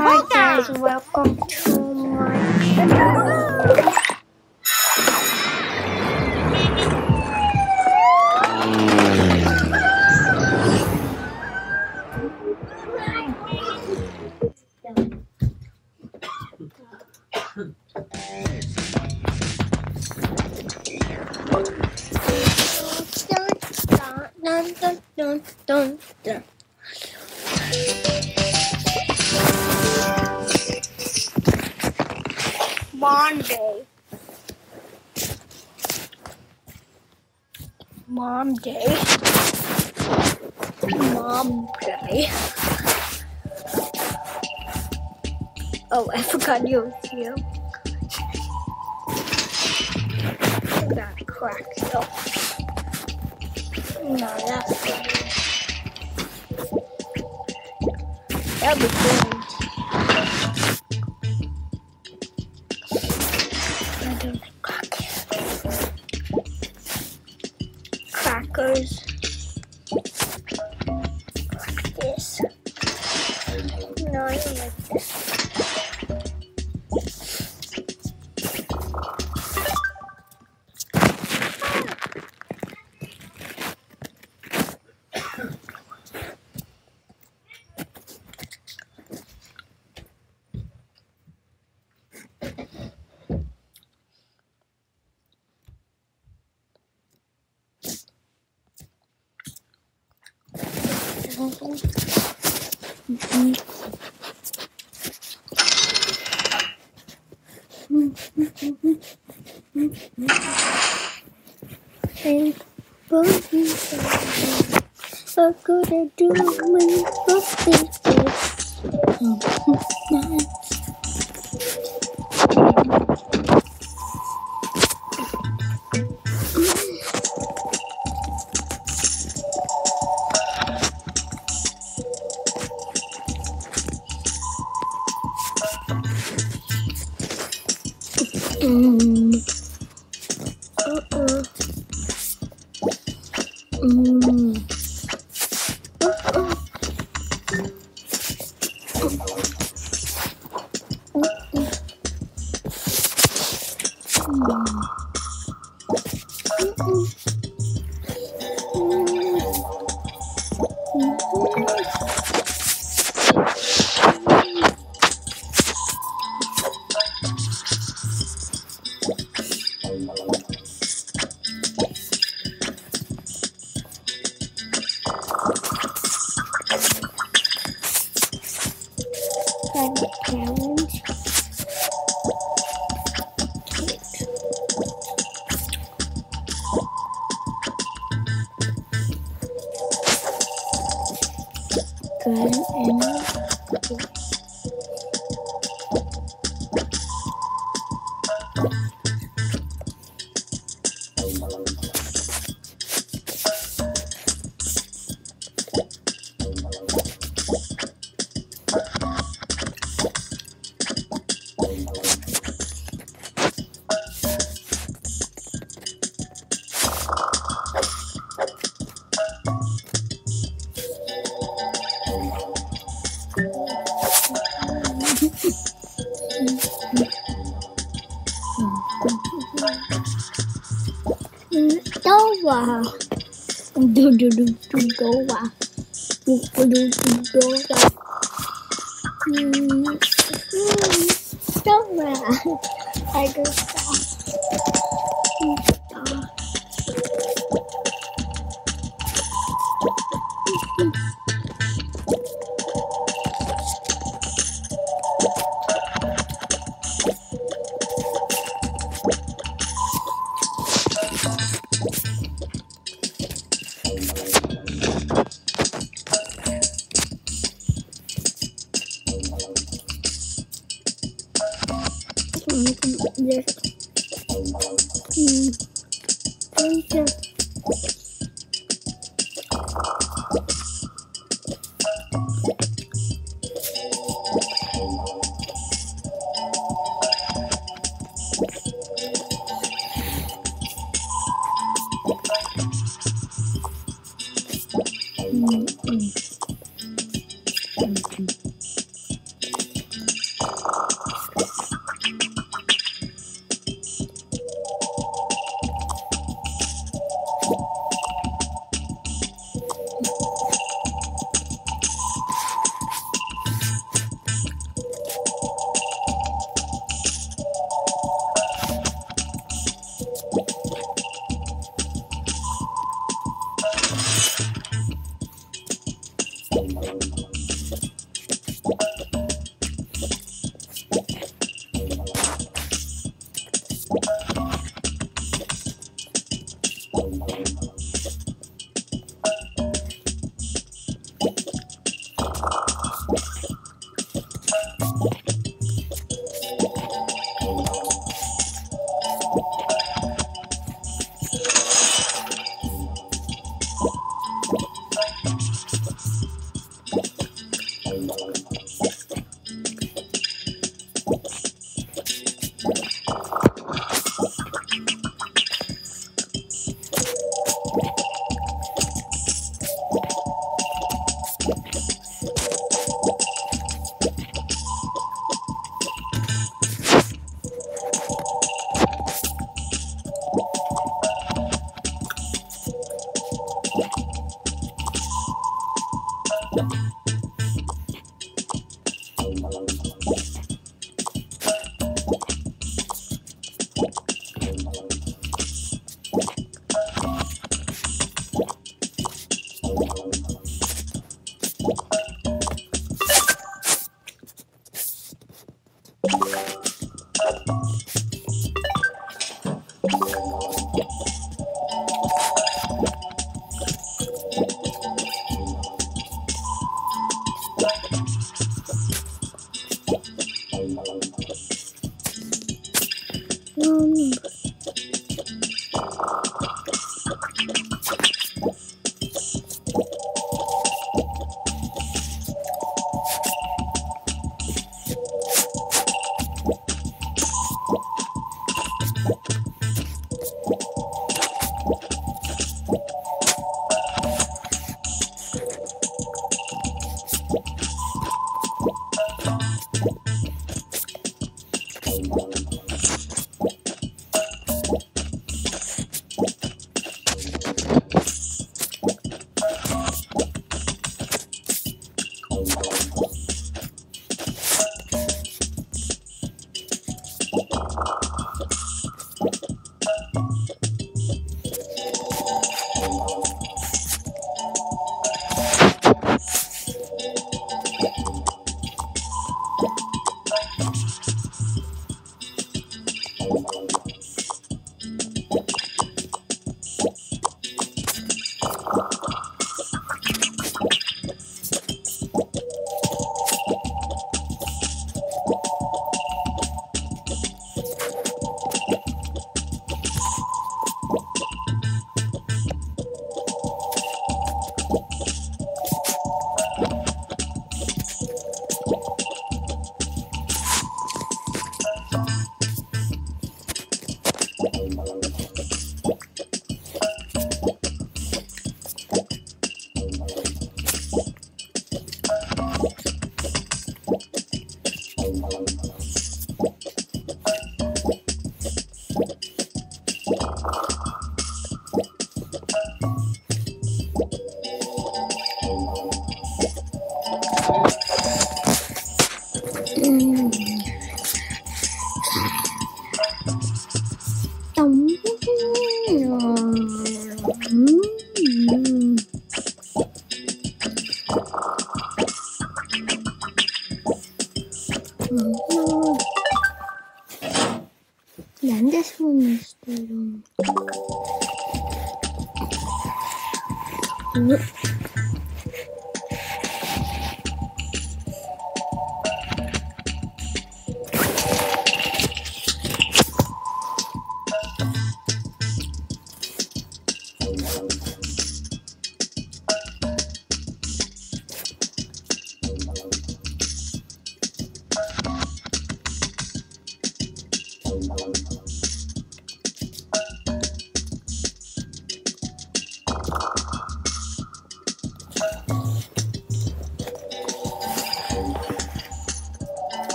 Hi guys, welcome to my channel. Dun, dun, dun, dun, dun, dun. Mom Day. Oh, I forgot you was here. I gotta crack it up. No, that's good. That'd be good. Crackers like this. No, I don't like this. And birthdays are gonna do my birthday. Yes.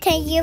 Thank you